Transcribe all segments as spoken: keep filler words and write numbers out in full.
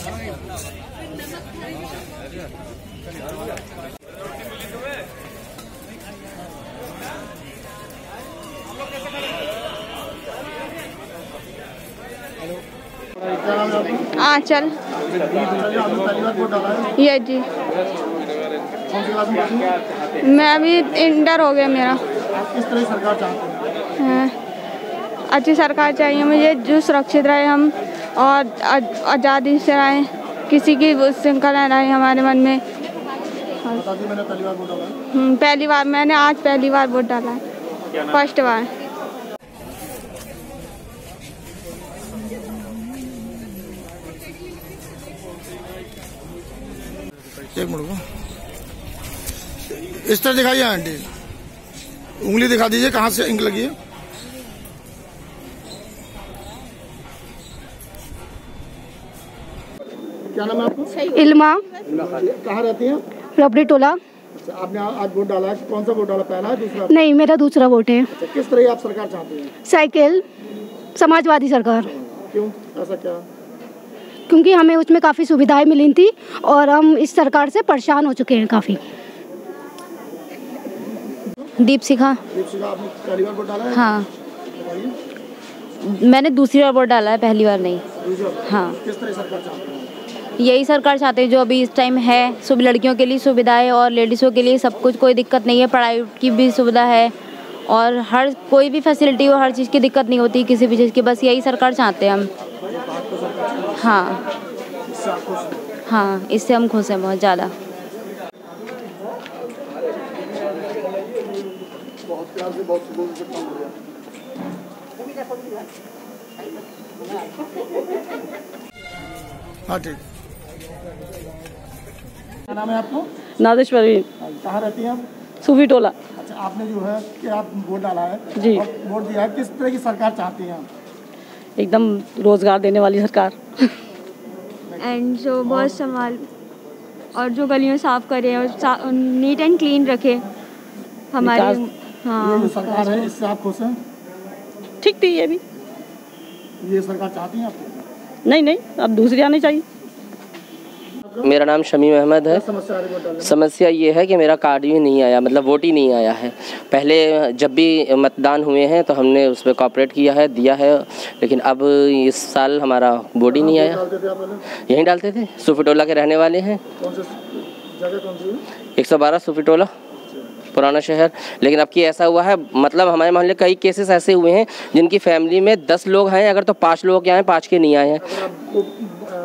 आंचल ये जी मैं अभी इंटर हो गया मेरा। किस तरह सरकार चाहते हैं? अच्छी सरकार चाहिए मुझे जो सुरक्षित रहे हम और आज़ादी से रहें, किसी की श्रृंखला रहे हमारे मन में। पहली बार मैंने आज पहली बार वोट डाला है, फर्स्ट बार। इस तरह दिखाइए आंटी, उंगली दिखा दीजिए कहाँ से इंक लगी है। क्या नाम है आपको? इल्मा। कहाँ रहती हैं? रबड़ी टोला। अच्छा, आपने आज वोट डाला है, कौन सा वोट डाला, पहला है दूसरा? नहीं, मेरा दूसरा वोट है। अच्छा, किस तरह आप सरकार चाहते हैं? साइकिल, समाजवादी सरकार। क्यों, ऐसा क्या? क्योंकि हमें उसमें काफ़ी सुविधाएं मिली थी और हम इस सरकार से परेशान हो चुके हैं काफ़ी। दीप सिखा। दीप सिखा, आपने पहली बार वोट डाला है? हाँ, मैंने दूसरी बार वोट डाला है, पहली बार नहीं। हाँ। किस तरह सरकार चाहते हैं? यही सरकार चाहते हैं जो अभी इस टाइम है, सब लड़कियों के लिए सुविधाएं और लेडीज़ों के लिए सब कुछ, कोई दिक्कत नहीं है, पढ़ाई की भी सुविधा है और हर कोई भी फैसिलिटी हो, हर चीज़ की दिक्कत नहीं होती किसी भी चीज़ की, बस यही सरकार चाहते हैं हम। हाँ हाँ, इससे हम खुश हैं बहुत ज़्यादा। हाँ ठीक। क्या नाम है आपको? नादेशपाली। कहाँ रहती हैं आप? सुफी टोला। अच्छा, आपने जो है कि आप वोट डाला है जी, वोट दिया है, किस तरह की सरकार चाहती हैं आप? एकदम रोजगार देने वाली सरकार एंड जो बहुत संभाल और जो गलियों साफ करे और नीट एंड क्लीन रखे हमारी। हाँ, सरकार है, इससे आप खुश हैं? ठीक थी ये भी। ये सरकार चाहती है आप? नहीं नहीं, अब दूसरी आनी चाहिए। मेरा नाम शमी अहमद है। समस्या ये है कि मेरा कार्ड ही नहीं आया, मतलब वोट ही नहीं आया है। पहले जब भी मतदान हुए हैं तो हमने उस पर कॉपरेट किया है, दिया है, लेकिन अब इस साल हमारा वोट ही नहीं आया। यहीं डालते थे, सुफी टोला के रहने वाले हैं। एक सौ बारह सुफी टोला, पुराना शहर। लेकिन अब की ऐसा हुआ है, मतलब हमारे मोहल्ले कई केसेस ऐसे हुए हैं जिनकी फैमिली में दस लोग हैं अगर, तो पाँच लोग के आए, पाँच के नहीं आए हैं।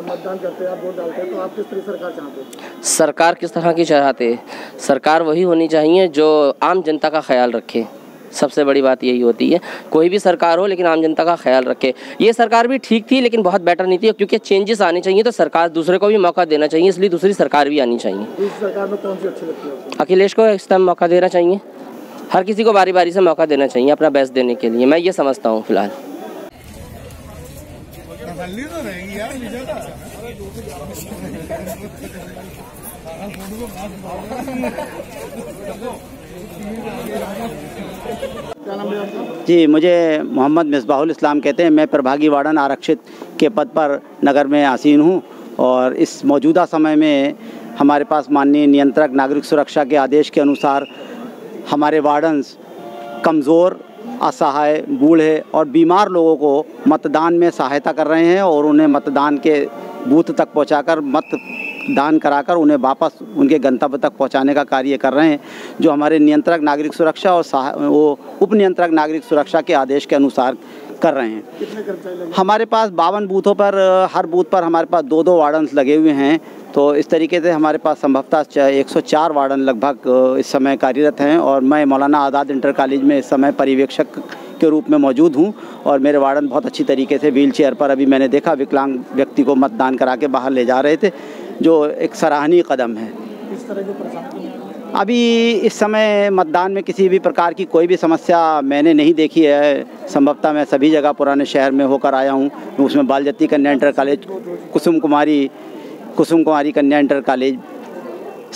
मतदान करते हैं, आप वोट डालते हैं, तो आप किस तरह सरकार चाहते हैं? सरकार किस तरह की चाहते हैं? सरकार वही होनी चाहिए जो आम जनता का ख्याल रखे, सबसे बड़ी बात यही होती है। कोई भी सरकार हो लेकिन आम जनता का ख्याल रखे। ये सरकार भी ठीक थी लेकिन बहुत बेटर नहीं थी, क्योंकि चेंजेस आने चाहिए, तो सरकार दूसरे को भी मौका देना चाहिए, इसलिए दूसरी सरकार भी आनी चाहिए। इस सरकार में कौन सी अच्छी लगती है? अखिलेश को इस टाइम मौका देना चाहिए, हर किसी को बारी बारी से मौका देना चाहिए अपना बेस्ट देने के लिए, मैं ये समझता हूँ फिलहाल। जी, मुझे मोहम्मद मिस्बाहुल इस्लाम कहते हैं। मैं प्रभागी वार्डन आरक्षित के पद पर नगर में आसीन हूं और इस मौजूदा समय में हमारे पास माननीय नियंत्रक नागरिक सुरक्षा के आदेश के अनुसार हमारे वार्डन्स कमज़ोर, असहाय, बूढ़े और बीमार लोगों को मतदान में सहायता कर रहे हैं और उन्हें मतदान के बूथ तक पहुंचाकर मत दान कराकर उन्हें वापस उनके गंतव्य तक पहुंचाने का कार्य कर रहे हैं, जो हमारे नियंत्रक नागरिक सुरक्षा और वो उप नियंत्रक नागरिक सुरक्षा के आदेश के अनुसार कर रहे हैं। हमारे पास बावन बूथों पर, हर बूथ पर हमारे पास दो दो वार्डन्स लगे हुए हैं, तो इस तरीके से हमारे पास संभवतः एक सौ चार वार्डन लगभग इस समय कार्यरत हैं और मैं मौलाना आज़ाद इंटर कॉलेज में इस समय पर्यवेक्षक के रूप में मौजूद हूं और मेरे वार्डन बहुत अच्छी तरीके से व्हील चेयर पर, अभी मैंने देखा, विकलांग व्यक्ति को मतदान करा के बाहर ले जा रहे थे, जो एक सराहनीय कदम है। किस तरह की परेशानी? अभी इस समय मतदान में किसी भी प्रकार की कोई भी समस्या मैंने नहीं देखी है। संभवतः मैं सभी जगह पुराने शहर में होकर आया हूँ, उसमें बालजती कन्या इंटर कॉलेज, कुसुम कुमारी कुसुम कुमारी कन्या इंटर कॉलेज,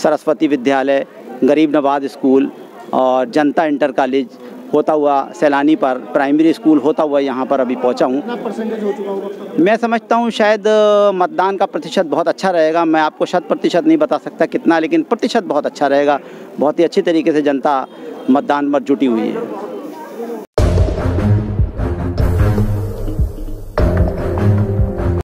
सरस्वती विद्यालय, गरीब नवाद स्कूल और जनता इंटर कॉलेज होता हुआ सैलानी पर प्राइमरी स्कूल होता हुआ यहाँ पर अभी पहुँचा हूँ। मैं समझता हूँ शायद मतदान का प्रतिशत बहुत अच्छा रहेगा। मैं आपको शत प्रतिशत नहीं बता सकता कितना, लेकिन प्रतिशत बहुत अच्छा रहेगा। बहुत ही अच्छी तरीके से जनता मतदान पर जुटी हुई है।